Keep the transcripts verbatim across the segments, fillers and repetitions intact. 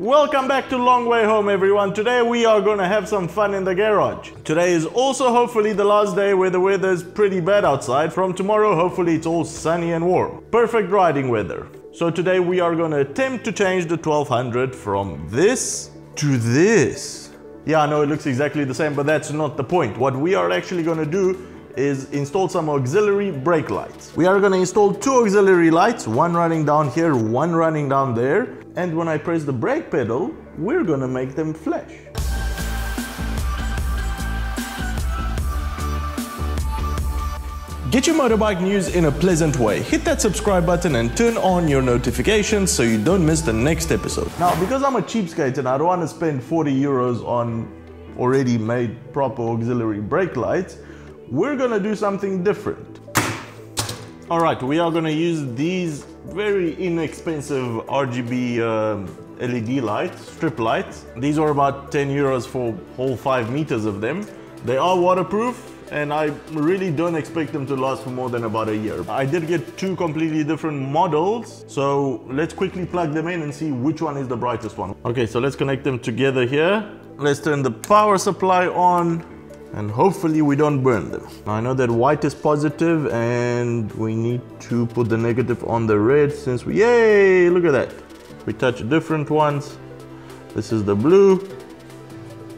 Welcome back to Long Way Home, everyone. Today we are going to have some fun in the garage. Today is also hopefully the last day where the weather is pretty bad outside. From tomorrow, hopefully it's all sunny and warm. Perfect riding weather. So today we are going to attempt to change the twelve hundred from this to this. Yeah, I know it looks exactly the same, but that's not the point. What we are actually going to do is install some auxiliary brake lights. We are going to install two auxiliary lights, one running down here, one running down there. And when I press the brake pedal, we're going to make them flash. Get your motorbike news in a pleasant way. Hit that subscribe button and turn on your notifications so you don't miss the next episode. Now, because I'm a cheapskate and I don't want to spend forty euros on already made proper auxiliary brake lights, we're gonna do something different. All right, we are gonna use these very inexpensive R G B um, L E D lights, strip lights. These are about ten euros for whole five meters of them. They are waterproof and I really don't expect them to last for more than about a year. I did get two completely different models. So let's quickly plug them in and see which one is the brightest one. Okay, so let's connect them together here. Let's turn the power supply on. And hopefully we don't burn them. Now I know that white is positive and we need to put the negative on the red since we, yay, look at that. We touch different ones. This is the blue.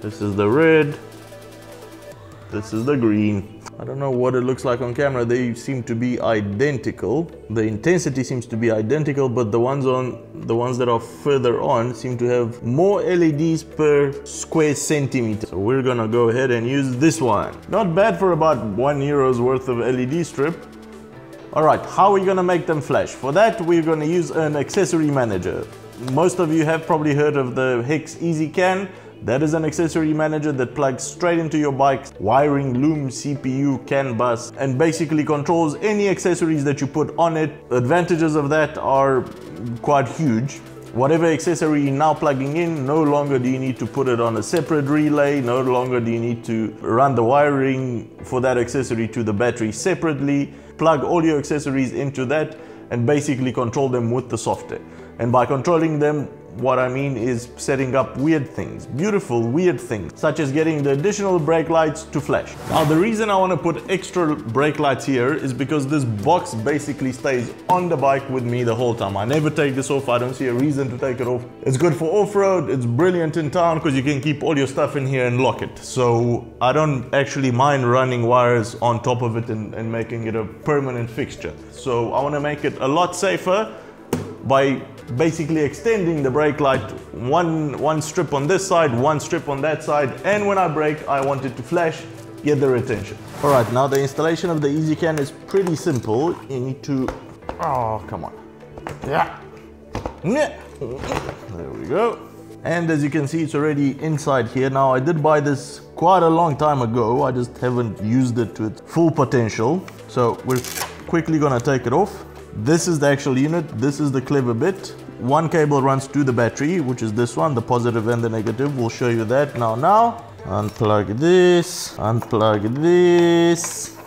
This is the red. This is the green. I don't know what it looks like on camera. They seem to be identical. The intensity seems to be identical, but the ones on the ones that are further on seem to have more L E Ds per square centimeter. So we're gonna go ahead and use this one. Not bad for about one euro's worth of L E D strip. All right, how are we gonna make them flash? For that, we're gonna use an accessory manager. Most of you have probably heard of the HEX ezCAN. That is an accessory manager that plugs straight into your bike's wiring loom, C P U, CAN bus, and basically controls any accessories that you put on it. Advantages of that are quite huge. Whatever accessory you're now plugging in, no longer do you need to put it on a separate relay, no longer do you need to run the wiring for that accessory to the battery separately. Plug all your accessories into that and basically control them with the software. And by controlling them, what I mean is setting up weird things, beautiful weird things, such as getting the additional brake lights to flash. Now the reason I want to put extra brake lights here is because this box basically stays on the bike with me the whole time. I never take this off, I don't see a reason to take it off. It's good for off-road, it's brilliant in town because you can keep all your stuff in here and lock it. So I don't actually mind running wires on top of it and, and making it a permanent fixture. So I want to make it a lot safer by basically extending the brake light, one, one strip on this side, one strip on that side, and when I brake, I want it to flash, get their attention. All right, now the installation of the ezCAN is pretty simple. You need to, oh, come on. Yeah. There we go. And as you can see, it's already inside here. Now, I did buy this quite a long time ago. I just haven't used it to its full potential. So we're quickly gonna take it off. This is the actual unit, this is the clever bit. One cable runs to the battery, which is this one, the positive and the negative. We'll show you that now, now. Unplug this, unplug this.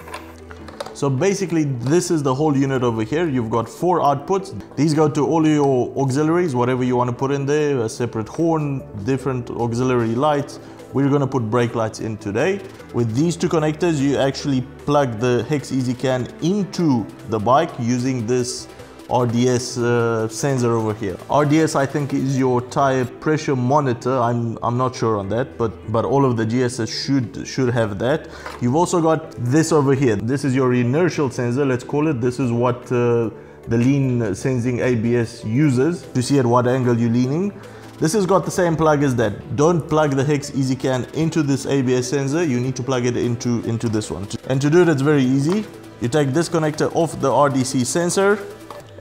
So basically, this is the whole unit over here. You've got four outputs. These go to all your auxiliaries, whatever you want to put in there, a separate horn, different auxiliary lights. We're going to put brake lights in today. With these two connectors, you actually plug the HEX ezCAN into the bike using this R D S uh, sensor over here. R D S, I think, is your tire pressure monitor. I'm, I'm not sure on that, but, but all of the G Ss should, should have that. You've also got this over here. This is your inertial sensor, let's call it. This is what uh, the lean sensing A B S uses to see at what angle you're leaning. This has got the same plug as that. Don't plug the HEX ezCAN into this A B S sensor. You need to plug it into, into this one. And to do it, it's very easy. You take this connector off the R D C sensor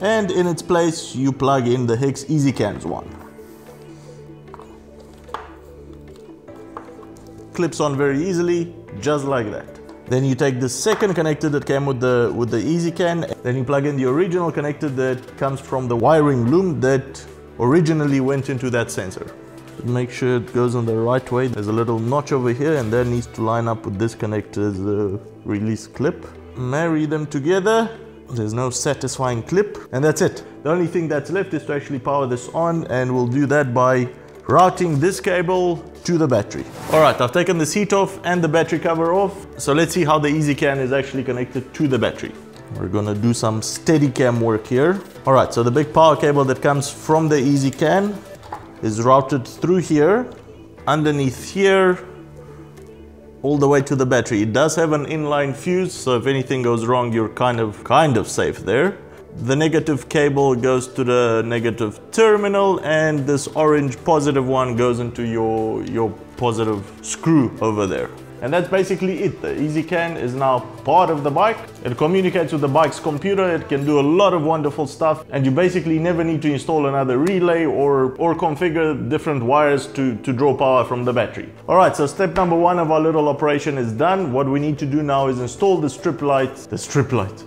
and in its place, you plug in the HEX ezCAN's one. Clips on very easily, just like that. Then you take the second connector that came with the, with the ezCAN. Then you plug in the original connector that comes from the wiring loom that originally went into that sensor. Make sure it goes on the right way. There's a little notch over here and that needs to line up with this connector's uh, release clip. Marry them together There's no satisfying clip, and that's it. The only thing that's left is to actually power this on, and we'll do that by routing this cable to the battery. All right, I've taken the seat off and the battery cover off. So let's see how the ezCAN is actually connected to the battery. We're gonna do some steady cam work here. All right, so the big power cable that comes from the ezCAN is routed through here, underneath here, all the way to the battery. It does have an inline fuse, so if anything goes wrong, you're kind of, kind of safe there. The negative cable goes to the negative terminal, and this orange positive one goes into your, your positive screw over there. And that's basically it. The ezCAN is now part of the bike. It communicates with the bike's computer. It can do a lot of wonderful stuff, and you basically never need to install another relay or, or configure different wires to, to draw power from the battery. All right, so step number one of our little operation is done. What we need to do now is install the strip light, the strip light,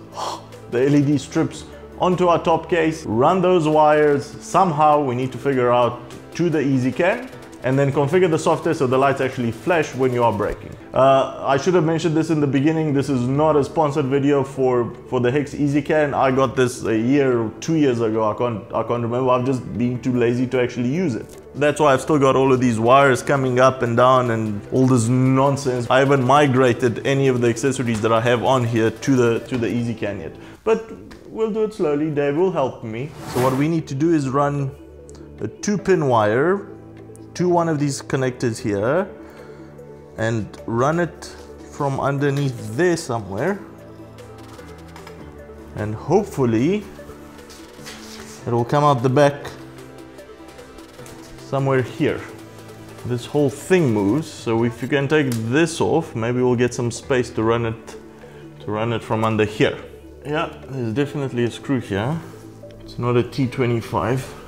the L E D strips onto our top case, run those wires. Somehow we need to figure out to the ezCAN, and then configure the software so the lights actually flash when you are braking. Uh, I should have mentioned this in the beginning. This is not a sponsored video for, for the HEX ezCAN. I got this a year or two years ago. I can't, I can't remember. I've just been too lazy to actually use it. That's why I've still got all of these wires coming up and down and all this nonsense. I haven't migrated any of the accessories that I have on here to the, to the ezCAN yet. But we'll do it slowly. Dave will help me. So what we need to do is run a two-pin wire to one of these connectors here and run it from underneath there somewhere, and hopefully it will come out the back somewhere here. This whole thing moves, so if you can take this off, maybe we'll get some space to run it to run it from under here. Yeah, there's definitely a screw here. It's not a T twenty-five.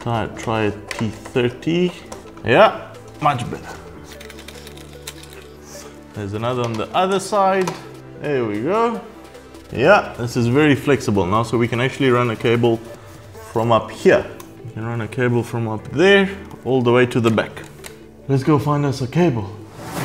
Try, try a T thirty. Yeah, much better. There's another on the other side. There we go. Yeah, this is very flexible now, so we can actually run a cable from up here. We can run a cable from up there all the way to the back. Let's go find us a cable.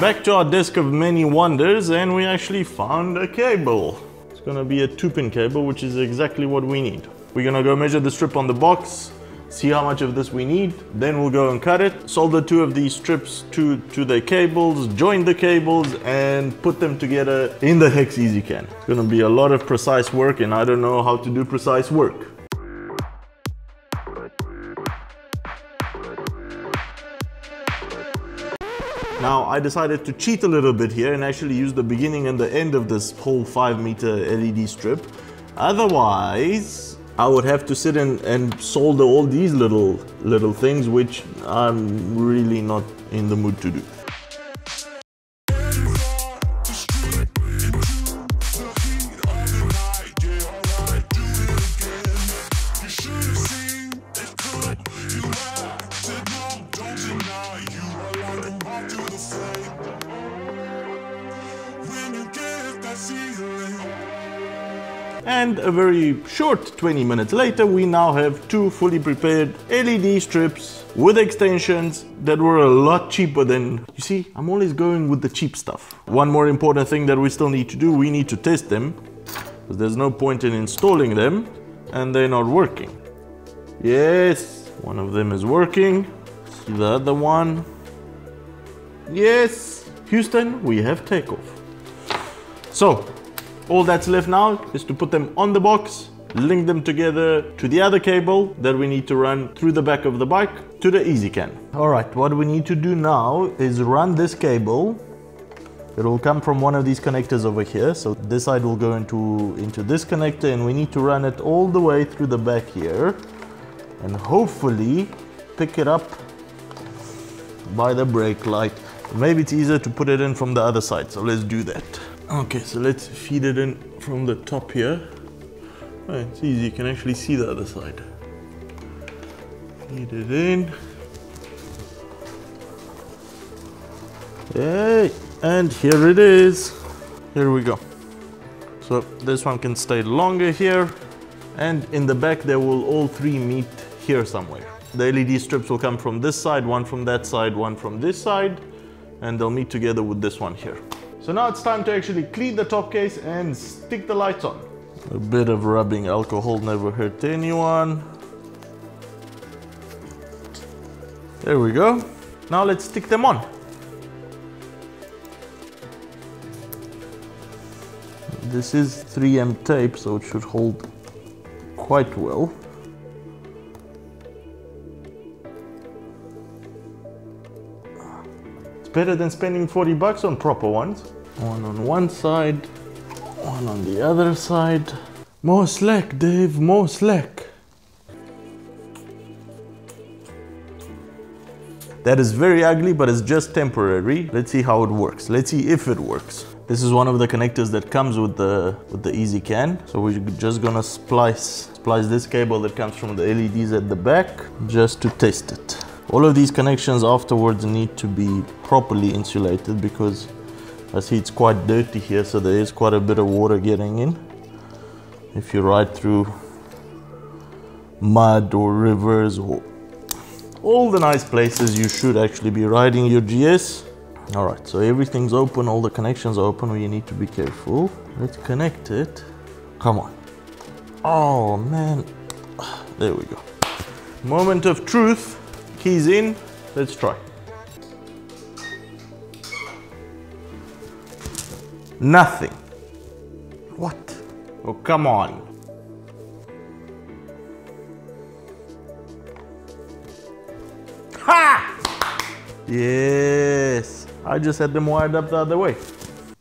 Back to our desk of many wonders, and we actually found a cable. It's gonna be a two-pin cable, which is exactly what we need. We're gonna go measure the strip on the box, see how much of this we need, then we'll go and cut it, solder two of these strips to, to the cables, join the cables, and put them together in the HEX ezCAN. It's gonna be a lot of precise work, and I don't know how to do precise work. Now, I decided to cheat a little bit here and actually use the beginning and the end of this whole five meter L E D strip. Otherwise, I would have to sit in and solder all these little little things, which I'm really not in the mood to do. And a very short twenty minutes later, we now have two fully prepared L E D strips with extensions that were a lot cheaper than... You see, I'm always going with the cheap stuff. One more important thing that we still need to do, we need to test them, because there's no point in installing them and they're not working. Yes, one of them is working. See the other one. Yes, Houston, we have takeoff. So, all that's left now is to put them on the box, link them together to the other cable that we need to run through the back of the bike to the ezCAN. All right, what we need to do now is run this cable. It'll come from one of these connectors over here. So this side will go into, into this connector, and we need to run it all the way through the back here and hopefully pick it up by the brake light. Maybe it's easier to put it in from the other side. So let's do that. Okay, so let's feed it in from the top here. Oh, it's easy, you can actually see the other side. Feed it in. Hey, and here it is. Here we go. So this one can stay longer here, and in the back they will all three meet here somewhere. The L E D strips will come from this side, one from that side, one from this side, and they'll meet together with this one here. So now it's time to actually clean the top case and stick the lights on. A bit of rubbing alcohol never hurt anyone. There we go. Now let's stick them on. This is three M tape, so it should hold quite well. It's better than spending forty bucks on proper ones. One on one side, one on the other side. More slack, Dave, more slack. That is very ugly, but it's just temporary. Let's see how it works. Let's see if it works. This is one of the connectors that comes with the with the ezCAN. So we're just gonna splice, splice this cable that comes from the L E Ds at the back, just to test it. All of these connections afterwards need to be properly insulated because I see it's quite dirty here, so there is quite a bit of water getting in. If you ride through mud or rivers or all the nice places you should actually be riding your G S. All right, so everything's open, all the connections are open, we need to be careful. Let's connect it. Come on. Oh man, there we go. Moment of truth, keys in, let's try. Nothing. What? Oh, come on. Yes, I just had them wired up the other way.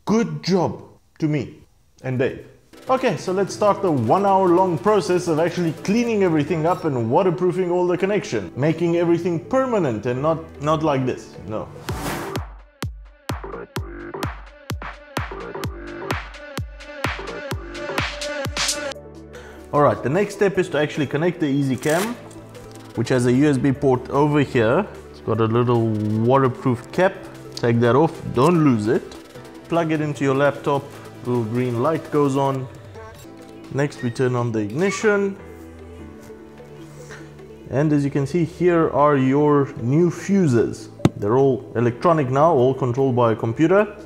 Good job to me and Dave. Okay, so let's start the one hour long process of actually cleaning everything up and waterproofing all the connection, making everything permanent and not, not like this, no. All right, the next step is to actually connect the ezCAN, which has a U S B port over here. Got a little waterproof cap, take that off, don't lose it. Plug it into your laptop, little green light goes on. Next we turn on the ignition. And as you can see, here are your new fuses. They're all electronic now, all controlled by a computer.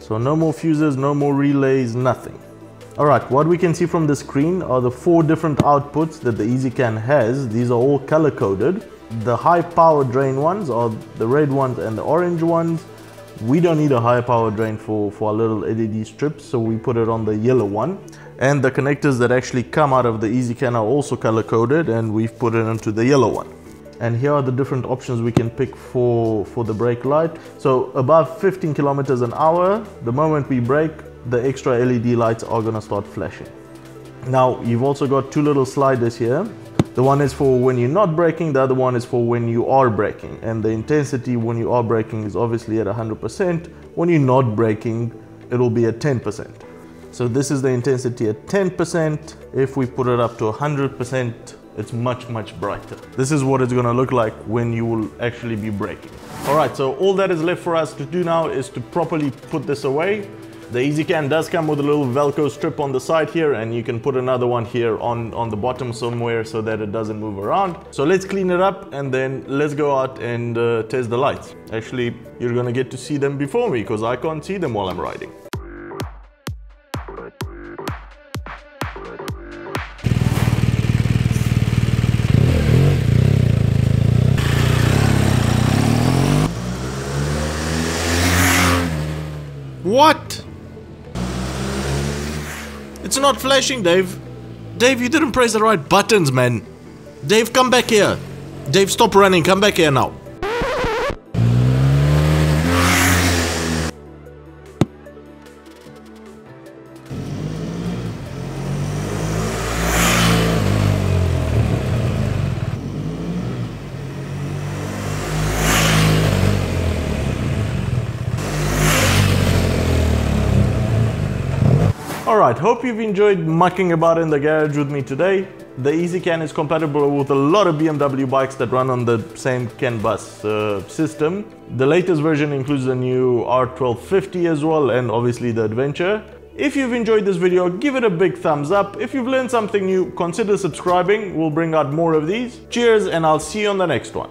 So no more fuses, no more relays, nothing. All right, what we can see from the screen are the four different outputs that the ezCAN has. These are all color coded. The high power drain ones are the red ones and the orange ones. We don't need a high power drain for, for our little L E D strips, so we put it on the yellow one. And the connectors that actually come out of the ezCAN are also color coded, and we've put it into the yellow one. And here are the different options we can pick for, for the brake light. So above fifteen kilometers an hour, the moment we brake, the extra L E D lights are gonna start flashing. Now, you've also got two little sliders here. The one is for when you're not braking, the other one is for when you are braking. And the intensity when you are braking is obviously at one hundred percent. When you're not braking, it'll be at ten percent. So this is the intensity at ten percent. If we put it up to one hundred percent, it's much, much brighter. This is what it's gonna look like when you will actually be braking. All right, so all that is left for us to do now is to properly put this away. The ezCAN does come with a little Velcro strip on the side here, and you can put another one here on, on the bottom somewhere so that it doesn't move around. So let's clean it up and then let's go out and uh, test the lights. Actually, you're gonna get to see them before me because I can't see them while I'm riding. What? It's not flashing, Dave. Dave, you didn't press the right buttons, man. Dave, come back here. Dave, stop running. Come back here now. Alright, hope you've enjoyed mucking about in the garage with me today. The ezCAN is compatible with a lot of B M W bikes that run on the same CAN bus uh, system. The latest version includes the new R twelve fifty as well, and obviously the Adventure. If you've enjoyed this video, give it a big thumbs up. If you've learned something new, consider subscribing. We'll bring out more of these. Cheers, and I'll see you on the next one.